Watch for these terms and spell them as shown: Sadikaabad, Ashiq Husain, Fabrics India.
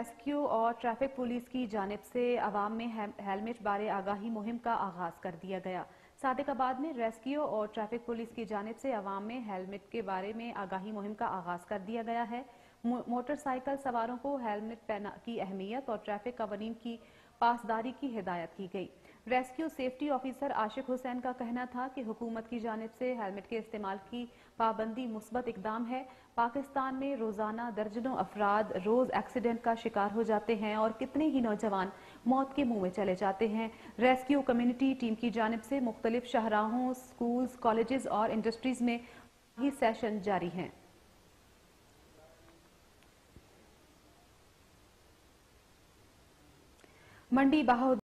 Rescue और traffic police की जानिब से आवाम में हेलमेट बारे आगाही मुहिम का आगाज कर दिया गया। सादिकाबाद में रेस्क्यू और ट्रैफिक पुलिस की जानिब से आवाम में हेलमेट के बारे में आगाही मुहिम का आगाज कर दिया गया है। मोटरसाइकिल सवारों को हेलमेट की अहमियत और ट्रैफिक कवानीन की पासदारी की हिदायत की गई। Rescue safety officer Ashiq Hussain का कहना था कि हुकूमत की जानिब से हेलमेट के इस्तेमाल की पाबंदी मुस्बत इकदाम है। पाकिस्तान में रोजाना दर्जनों अफराद रोज एक्सीडेंट का शिकार हो जाते हैं और कितने ही नौजवान मौत के मुंह में चले जाते हैं। रेस्क्यू कम्युनिटी टीम की जानिब से मुख्तलिफ शाहराहों, स्कूल्स, कॉलेजेस और इंडस्ट्रीज में ही सेशन जारी हैं। मंडी